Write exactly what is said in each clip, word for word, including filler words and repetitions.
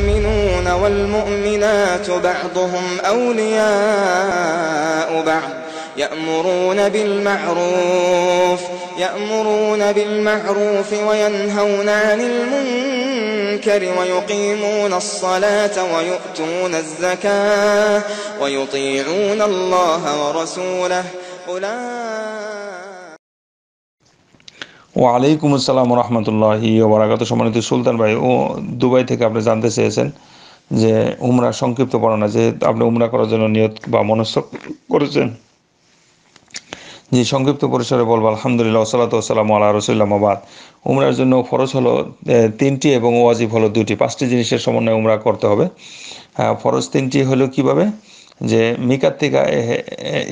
والمؤمنون والمؤمنات بعضهم أولياء بعض يأمرون بالمعروف يأمرون بالمعروف وينهون عن المنكر ويقيمون الصلاة ويؤتون الزكاة ويطيعون الله ورسوله أولئك ওয়ালাইকুম আসসালাম রহমতুল্লাহি ওবারাকাতুহু। সম্মানিত সুলতান ভাই ও দুবাই থেকে আপনি জানতে চেয়েছেন যে উমরা সংক্ষিপ্ত বর্ণনা, যে আপনি উমরা করার জন্য নিয়ত বা মনস্থ করেছেন, যে সংক্ষিপ্ত পরিসরে বলব। আলহামদুলিল্লাহ, সালাতু ওয়াসালামু আলা রাসূলিল্লাহ। মাবাদ, উমরার জন্য ফরজ হলো তিনটি এবং ওয়াজিব হলো দুটি। পাঁচটি জিনিসের সমন্বয়ে উমরা করতে হবে। ফরজ তিনটি হলো কিভাবে, যে মিকাত থেকে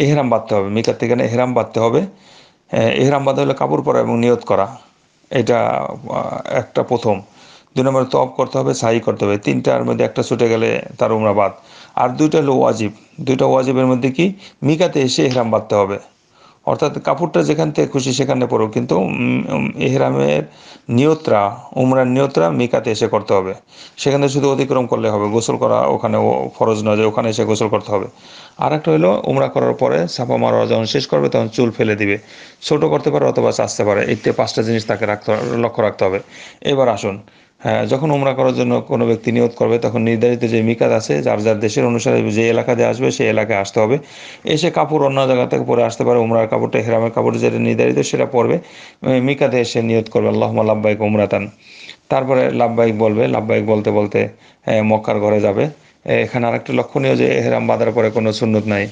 ইহরাম বাঁধতে হবে, মিকাত থেকে ইহরাম বাঁধতে হবে। ইহরাম বাঁধা হলে কাপড় পরা এবং নিয়ত করা, এটা একটা প্রথম। দুই নম্বরে তওয়াব করতে হবে, সাহি করতে হবে। তিনটার মধ্যে একটা ছুটে গেলে তার উমরা বাদ। আর দুইটা হলো ওয়াজিব। দুইটা ওয়াজিবের মধ্যে কি, মিকাতে এসে ইহরাম বাঁধতে হবে, অর্থাৎ কাপড়টা যেখান থেকে খুশি সেখানে পরো, কিন্তু ইহরামের নিয়তরা উমরার নিয়তরা মিকাতে এসে করতে হবে। সেখানে শুধু অতিক্রম করলে হবে, গোসল করা ওখানে ফরজ নয় যে ওখানে এসে গোসল করতে হবে। আর একটা হলো উমরা করার পরে ছাপা মারা যখন শেষ করবে তখন চুল ফেলে দিবে, ছোটো করতে পারে অথবা চাচতে পারে। এতে পাঁচটা জিনিস তাকে রাখতে লক্ষ্য রাখতে হবে। এবার আসুন, হ্যাঁ, যখন উমরা করার জন্য কোনো ব্যক্তি নিয়ত করবে তখন নির্ধারিত যে মিকাত আছে যার যার দেশের অনুসারে যে এলাকাতে আসবে সেই এলাকায় আসতে হবে। এসে কাপড় অন্য জায়গা থেকে পরে আসতে পারে, উমরার কাপড়টা ইহরামের কাপড় যেটা নির্ধারিত সেটা পরবে। মিকাতে এসে নিয়ত করবে আল্লাহুম্মা লাব্বাইক উমরাতান, তারপরে লাব্বাইক বলবে। লাব্বাইক বলতে বলতে মক্কার ঘরে যাবে। এখানে আরেকটা লক্ষণীয় যে ইহরাম বাঁধার পরে কোনো সুন্নত নাই,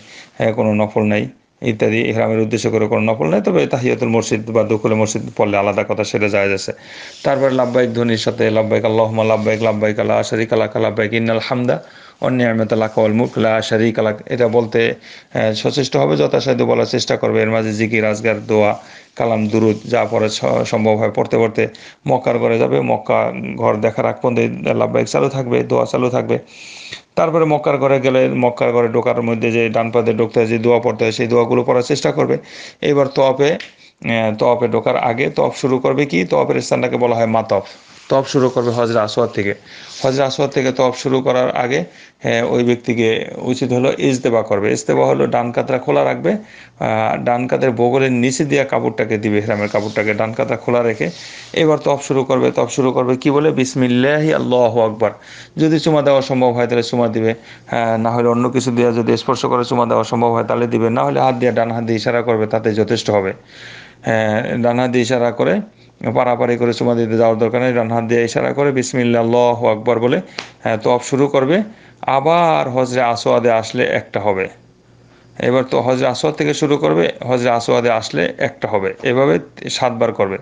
কোনো নফল নাই ইত্যাদি, ইহরামের উদ্দেশ্য করে কোনো নফল নাই। তবে তাহিয়াতুল মসজিদ বা দুখুলে মসজিদ পড়লে আলাদা কথা, সেটা যায় আছে। তারপরে লাব্বাইক ধ্বনির সাথে লাব্বাইক আল্লাহুম্মা লাব্বাইক লাব্বাইক লা শারীকা লাক লাব্বাইক ইন্নাল হামদা ওয়া নি'মাতা লাকা ওয়াল মুলক লা শারীকা লাক, এটা বলতে সচেষ্ট হবে, যথাসাধ্য বলার চেষ্টা করবে। এর মাঝে জিকির আজগার দোয়া কালাম দুরুদ যা পরে সম্ভব হয় পড়তে পড়তে মক্কার ঘরে যাবে। মক্কা ঘর দেখার আগ পর্যন্ত লাব্বাইক চালু থাকবে, দোয়া চালু থাকবে। তারপরে মক্কার ঘরে গেলে মক্কার ঘরে ঢোকার মধ্যে যে ডান পাতে ঢুকতে হয়, যে দোয়া পড়তে হয়, সেই দোয়াগুলো পড়ার চেষ্টা করবে। এবার তওয়াফে তওয়াফে ঢোকার আগে তওয়াফ শুরু করবে কি, তওয়াফের স্থানটাকে বলা হয় মাতফ। তওয়াফ শুরু করবে হজরা আসওয়াদ থেকে। হজরা আসওয়াদ থেকে তওয়াফ শুরু করার আগে ওই ব্যক্তিকে উচিত হলো ইজতেবা করবে। ইজতেবা হলো ডান কাতরা খোলা রাখবে, ডান কাতের বগলের নিচে দিয়া কাপড়টাকে দিবে, ইহরামের কাপড়টাকে ডান কাতরা খোলা রেখে। এবার তওয়াফ শুরু করবে। তওয়াফ শুরু করবে কি বলে, বিসমিল্লাহি আল্লাহু আকবার। যদি চুমা দেওয়া সম্ভব হয় তাহলে চুমা দিবে, না হলে অন্য কিছু দিয়ে যদি স্পর্শ করে চুমা দেওয়া সম্ভব হয় তাহলে দিবে, না হলে হাত দিয়ে ডান হাত দিয়ে ইশারা করবে, তাতে যথেষ্ট হবে। হ্যাঁ, ডান হাত দিয়ে ইশারা করে পারাপারি করে চুমা দিতে যাওয়ার দরকার নেই, ডান হাত দিয়ে ইশারা করে বিসমিল্লাহ আল্লাহু আকবার বলে তওয়াফ শুরু করবে। আবার হজরে আসওয়াদে আসলে একটা হবে। এবার তো হজরে আসওয়াদ থেকে শুরু করবে, হজরে আসওয়াদে আসলে একটা হবে। এভাবে সাতবার করবে।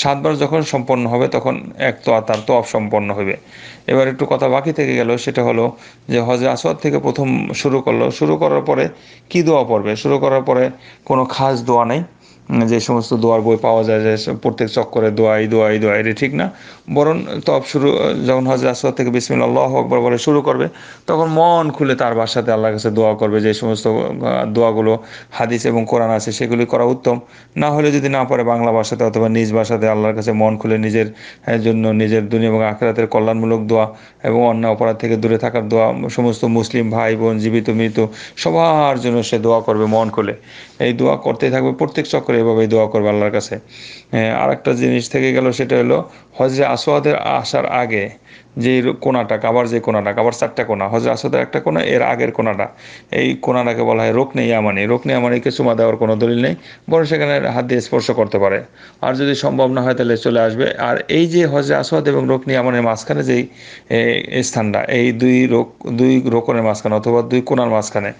সাতবার যখন সম্পন্ন হবে তখন এক তো তার তওয়াফ সম্পন্ন হবে। এবার একটু কথা বাকি থেকে গেল, সেটা হলো যে হজরে আসওয়াদ থেকে প্রথম শুরু করলো। শুরু করার পরে কি দোয়া পড়বে, শুরু করার পরে কোনো খাস দোয়া নেই, যে সমস্ত দোয়ার বই পাওয়া যায় যে প্রত্যেক চক্করে দোয়া এই দোয়া এই দোয়া, এটা ঠিক না। বরং তওয়াফ শুরু যখন হজরে আসওয়াদ থেকে বিসমিল্লাহ আল্লাহু আকবার বলে শুরু করবে তখন মন খুলে তার বাসাতে আল্লাহর কাছে দোয়া করবে। যে সমস্ত দোয়াগুলো হাদিস এবং কোরআন আছে সেগুলি করা উত্তম, না হলে যদি না পারে বাংলা ভাষাতে অথবা নিজ ভাষাতে আল্লাহর কাছে মন খুলে নিজের জন্য নিজের দুনিয়া এবং আখিরাতের কল্যাণমূলক দোয়া এবং অন্য অপরাধ থেকে দূরে থাকার দোয়া সমস্ত মুসলিম ভাই বোন জীবিত মৃত সবার জন্য সে দোয়া করবে মন খুলে। এই দোয়া করতেই থাকবে প্রত্যেক চক্করে, এভাবে দোয়া করবে আল্লাহর কাছে। আর একটা জিনিস থেকে গেল, সেটা হলো হজরে আসওয়াদের আসার আগে যে কোণাটা, কাবার যে কোণাটা, কাবার চারটা কোণা, হজরে আসওয়াদের একটা কোণা, এর আগের কোণাটা, এই কোণাটাকে বলা হয় রুকনে ইয়ামানি। রুকনে ইয়ামানিকে চুমা দেওয়ার কোনো দলিল নেই, বরং সেখানে হাত দিয়ে স্পর্শ করতে পারে। আর যদি সম্ভব না হয় তাহলে চলে আসবে। আর এই যে হজরে আসওয়াদ এবং রুকনে ইয়ামানির মাঝখানে যেই স্থানটা, এই দুই রোক দুই রোকনের মাঝখানে অথবা দুই কোণার মাঝখানে,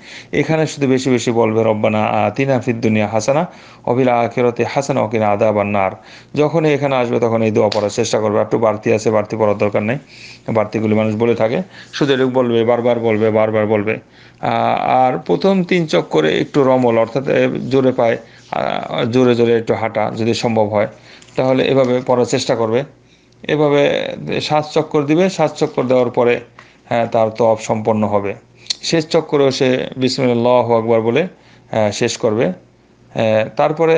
এখানে শুধু বেশি বেশি বলবে রব্বানা আতিনা ফিদ দুনিয়া হাসানা ওয়া ফিল আখিরাতি হাসানা ওয়া কিনা আযাবান নার। যখন এখানে আসবে তখন এই দোয়া পড়ার চেষ্টা করবে। একটু বাড়তি আছে, বাড়তি পড়ার দরকার নেই, বাড়তিগুলি মানুষ বলে থাকে, শুধু লোক বলবে, বারবার বলবে, বারবার বলবে। আর প্রথম তিন চক্করে একটু রমল অর্থাৎ জোরে পায় জোরে জোরে একটু হাঁটা যদি সম্ভব হয় তাহলে এভাবে পড়ার চেষ্টা করবে। এভাবে সাত চক্কর দিবে। সাত চক্কর দেওয়ার পরে হ্যাঁ তার তওয়াফ সম্পন্ন হবে। শেষ চক্করেও সে বিসমিল্লাহু আকবার বলে শেষ করবে। তারপরে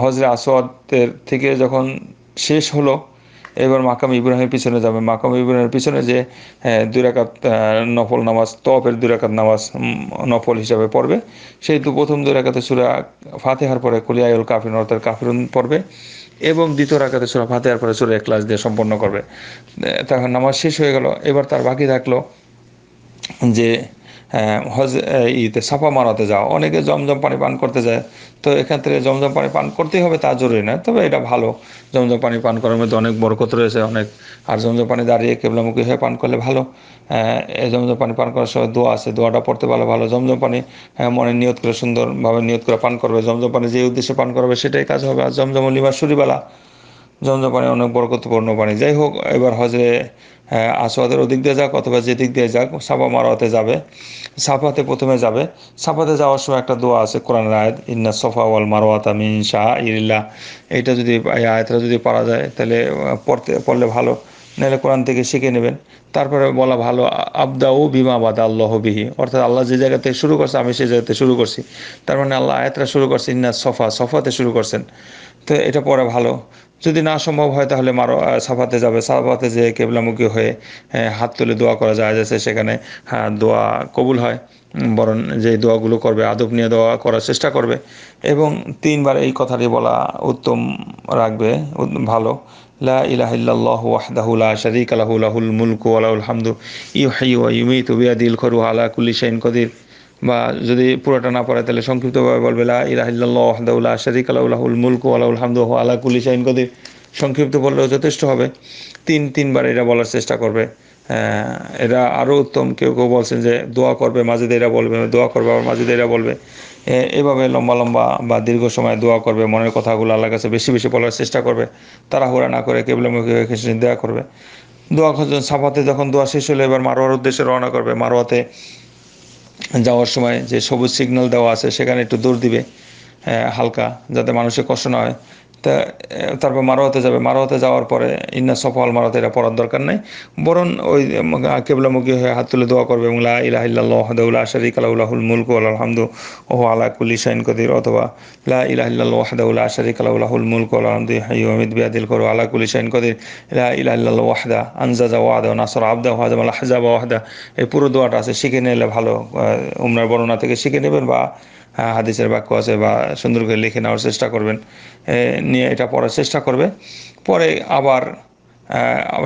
হজরে আসওয়াদের থেকে যখন শেষ হলো এবার মাকাম ইব্রাহিমের পিছনে যাবে। মাকাম ইব্রাহিমের পিছনে যে দুই রাকাত নফল নামাজ, তওয়াফের দুই রাকাত নামাজ নফল হিসাবে পড়বে, সেই তো প্রথম দুই রাকাতে সূরা ফাতিহার পরে কুল ইয়া আইয়ুল কাফিরুন অর্থাৎ কাফিরুন পড়বে এবং দ্বিতীয় রাকাতে সূরা ফাতিহার পরে সূরা ইখলাস দিয়ে সম্পন্ন করবে। তখন নামাজ শেষ হয়ে গেল। এবার তার বাকি থাকলো যে হজ ইতে সাফা মারাতে যাওয়া। অনেকে জমজম পানি পান করতে যায়, তো এখান থেকে জমজম পানি পান করতেই হবে তা জরুরি না, তবে এটা ভালো। জমজম পানি পান করার মধ্যে অনেক বরকত রয়েছে অনেক। আর জমজম পানি দাঁড়িয়ে কেবলামুখী হয়ে পান করলে ভালো। এই জমজম পানি পান করার সময় দোয়া আছে, দোয়াটা পড়তে ভালো ভালো। জমজম পানি মনে নিয়ত করে সুন্দরভাবে নিয়ত করে পান করবে। জমজম পানি যে উদ্দেশ্যে পান করবে সেটাই কাজ হবে। আর জমজম লিমা সুরিবালা, জমজম পানি অনেক বরকতপূর্ণ পানি। যাই হোক, এবার হজে আসওয়াদের ওদিক দিয়ে যাক অথবা যে দিক দিয়ে যাক, সাফা মারোয়াতে যাবে। সাফাতে প্রথমে যাবে। সাফাতে যাওয়ার সময় একটা দোয়া আছে কোরআনের আয়াত, ইন্না সাফা ওয়াল মারওয়াতা মিন শাআইরিল্লাহ। এইটা যদি এই আয়াতটা যদি পড়া যায় তাহলে পড়তে পড়লে ভালো, নাহলে কোরআন থেকে শিখে নেবেন। তারপরে বলা ভালো, আবদাউ বিমা বাদা আল্লাহ বিহি, অর্থাৎ আল্লাহ যে জায়গাতে শুরু করছে আমি সেই জায়গাতে শুরু করছি। তার মানে আল্লাহ আয়াতটা শুরু করছে ইন্না সফা, সফাতে শুরু করছেন, তো এটা পড়া ভালো। যদি না সম্ভব হয় তাহলে মারো সাফাতে যাবে। সাফাতে যেয়ে কেবলামুখী হয়ে হাত তুলে দোয়া করা যায় যাচ্ছে, সেখানে দোয়া কবুল হয় বরং যে দোয়াগুলো করবে আদব নিয়ে দোয়া করার চেষ্টা করবে। এবং তিনবার এই কথাটি বলা উত্তম রাখবে ভালো, লা ইলাহা ইল্লাল্লাহু ওয়াহদাহু লা শারীকা লাহু লাহুল মুলকু ওয়া লাহুল হামদু ইউহয়ি ওয়া ইউমীতু বিয়াদিল খৈরু ওয়া আলা কুল্লি শাইইন কদির। বা যদি পুরোটা না পড়ে তাহলে সংক্ষিপ্তভাবে বলবে লা ইলাহা ইল্লাল্লাহু ওয়াহদাহু লা শারীকা লাহু লাহুল মুলকু ওয়া লাহুল হামদু ওয়া আলা কুল্লি শাইইন কদির, সংক্ষিপ্ত বললেও যথেষ্ট হবে। তিন তিনবার এটা বলার চেষ্টা করবে। এরা আরও উত্তম। কেউ কেউ বলছেন যে দোয়া করবে মাঝেদের এরা বলবে, দোয়া করবে আবার মাঝেদের এরা বলবে। এভাবে লম্বা লম্বা বা দীর্ঘ সময় দোয়া করবে, মনের কথাগুলো আল্লাহর কাছে বেশি বেশি বলার চেষ্টা করবে, তাড়াহুড়া না করে কেবলামুখী হয়ে কিছু দোয়া করবে। দোয়া সাফাতে যখন দোয়া শেষ হলে এবার মারওয়ার উদ্দেশ্যে রওনা করবে। মারওয়াতে যাওয়ার সময় যে সবুজ সিগন্যাল দেওয়া আছে সেখানে একটু দৌড় দিবে হালকা, যাতে মানুষের কষ্ট না হয়। তা তারপর মারওয়াতে যাবে। মারওয়াতে যাওয়ার পরে ইন্না সাফা ওয়াল মারওয়াতে এটা পড়ার দরকার নেই, বরং ওই কেবলামুখী হয়ে হাত তুলে দোয়া করবে এবং লা ইলাহা ইল্লাল্লাহু ওয়াহদাহু লা শারীকা লাহু লাহুল মুলকু ওয়া লাহুল হামদু ওয়া হুয়া আলা কুল্লি শাইইন কদির, অথবা লা ইলাহা ইল্লাল্লাহু ওয়াহদাহু লা শারীকা লাহু লাহুল মুলকু ওয়া লাহুল হামদু ইউহয়ি ওয়া ইউমীতু বিয়াদিল খৈরু ওয়া আলা কুল্লি শাইইন কদির, লা ইলাহা ইল্লাল্লাহু ওয়াহদাহু আনজাজা ওয়াদাহু নাসরা আবদাহু ওয়া হাজামাল আহজাবা ওয়াহদাহু। এই পুরো দোয়াটা আছে, শিখে নিলে ভালো। উমরার বর্ণনা থেকে শিখে নেবেন বা হাদিসের বাক্য আছে বা সুন্দর করে লিখে নেওয়ার চেষ্টা করবেন, নিয়ে এটা পড়ার চেষ্টা করবে। পরে আবার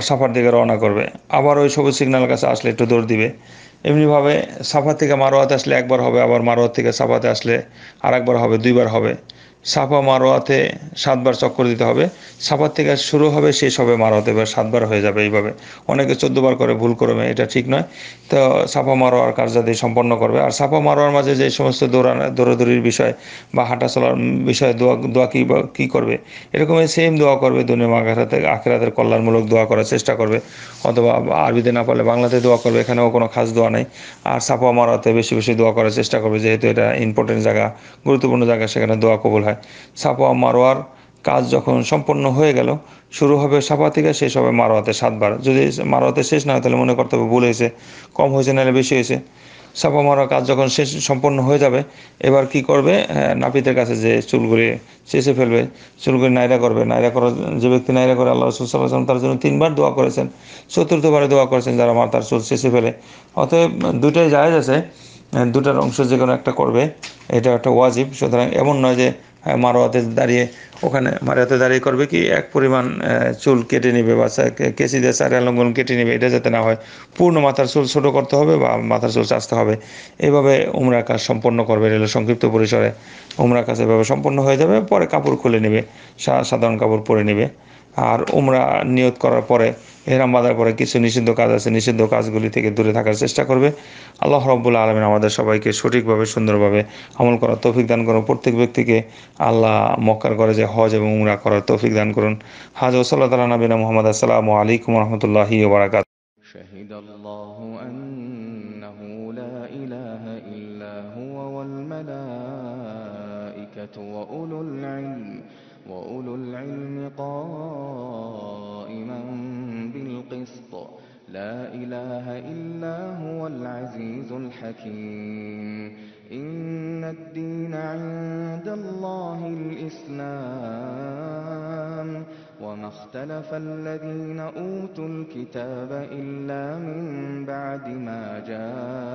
সাফার দিকে রওনা করবে। আবার ওই সবুজ সিগন্যাল কাছে আসলে একটু দৌড় দিবে। এমনিভাবে সাফা থেকে মারওয়াতে আসলে একবার হবে, আবার মারওয়া থেকে সাফাতে আসলে আর একবার হবে, দুইবার হবে। সাফা মারওয়াতে সাতবার চক্কর দিতে হবে। সাফার থেকে শুরু হবে শেষ হবে মারওয়াতে, এবার সাতবার হয়ে যাবে। এইভাবে অনেকে চোদ্দবার করে ভুল করবে, এটা ঠিক নয়। তো সাফা মারওয়ার কার্যাদি সম্পন্ন করবে। আর সাফা মারওয়ার মাঝে যে সমস্ত দৌড়া দৌড়াদৌড়ির বিষয় বা হাঁটা চলার বিষয়ে দোয়া দোয়া কী কী করবে, এরকম সেম দোয়া করবে। দুনিয়া আখিরাতে আখিরাতের কল্যাণমূলক দোয়া করার চেষ্টা করবে, অথবা আরবিতে না পারলে বাংলাতে দোয়া করবে, এখানেও কোনো খাস দোয়া নেই। আর সাফা মারওয়াতে বেশি বেশি দোয়া করার চেষ্টা করবে, যেহেতু এটা ইম্পর্টেন্ট জায়গা, গুরুত্বপূর্ণ জায়গা, সেখানে দোয়া কবুল হয়। সাফা মারওয়ার কাজ যখন সম্পন্ন হয়ে গেল, শুরু হবে সাফা থেকে শেষ হবে মারওয়াতে সাতবার। যদি মারওয়াতে শেষ না হয় তাহলে মনে করতে হবে ভুল হয়েছে, কম হয়েছে নাহলে বেশি হয়েছে। সাফা মারওয়ার কাজ যখন শেষ সম্পন্ন হয়ে যাবে, এবার কি করবে, নাপিতের কাছে যে চুলগুলি চেঁচে ফেলবে, চুলগুলি নাইরা করবে। নাইরা করার যে ব্যক্তি নাইরা করে আল্লাহ রাসূল সাল্লাল্লাহু আলাইহি ওয়াসাল্লাম তার জন্য তিনবার দোয়া করেছেন, চতুর্থবারে দোয়া করেছেন যারা মাথার চুল চেঁচে ফেলে। অতএব দুটাই জায়েজ আছে, দুটার অংশ যে কোনো একটা করবে, এটা একটা ওয়াজিব। সুতরাং এমন নয় যে মারওয়াতে দাঁড়িয়ে ওখানে মারওয়াতে দাঁড়িয়ে করবে কি এক পরিমাণ চুল কেটে নেবে বা কেঁচি দিয়ে চার আলঙ্গন কেটে নেবে, এটা যাতে না হয়। পূর্ণ মাথার চুল ছোটো করতে হবে বা মাথার চুল চাঁচতে হবে। এইভাবে উমরা কাজ সম্পন্ন করবে। রেল সংক্ষিপ্ত পরিসরে উমরা কাজ এভাবে সম্পন্ন হয়ে যাবে। পরে কাপড় খুলে নেবে, সাধারণ কাপড় পরে নেবে। আর উমরা নিয়ত করার পরে এহরাম বাঁধার পরে কিছু নিষিদ্ধ কাজ আছে, নিষিদ্ধ কাজগুলি থেকে দূরে থাকার চেষ্টা করবে। আল্লাহ রাব্বুল আলামিন আমাদের সবাইকে সঠিকভাবে সুন্দরভাবে আমল করার তৌফিক দান করুন। প্রত্যেক ব্যক্তিকে আল্লাহ মক্কার ঘরে যে হজ এবং উমরা করার তৌফিক দান করুন। হাজ ওসাল্লাহ তালা নবীনা মুহাম্মদ, আসসালামু আলাইকুম রহমতুল্লাহি ওয়া বারাকাতুহু। শাহিদাল্লাহু আন্নাহু লা ইলাহা ইল্লা হুয়া ওয়াল মালায়েকাতু ওয়া উলুল ইলম ওয়া উলুল ইলম কাইমান بالقسط لا إله إلا هو العزيز الحكيم إن الدين عند الله الإسلام وما اختلف الذين أوتوا الكتاب إلا من بعد ما جاءهم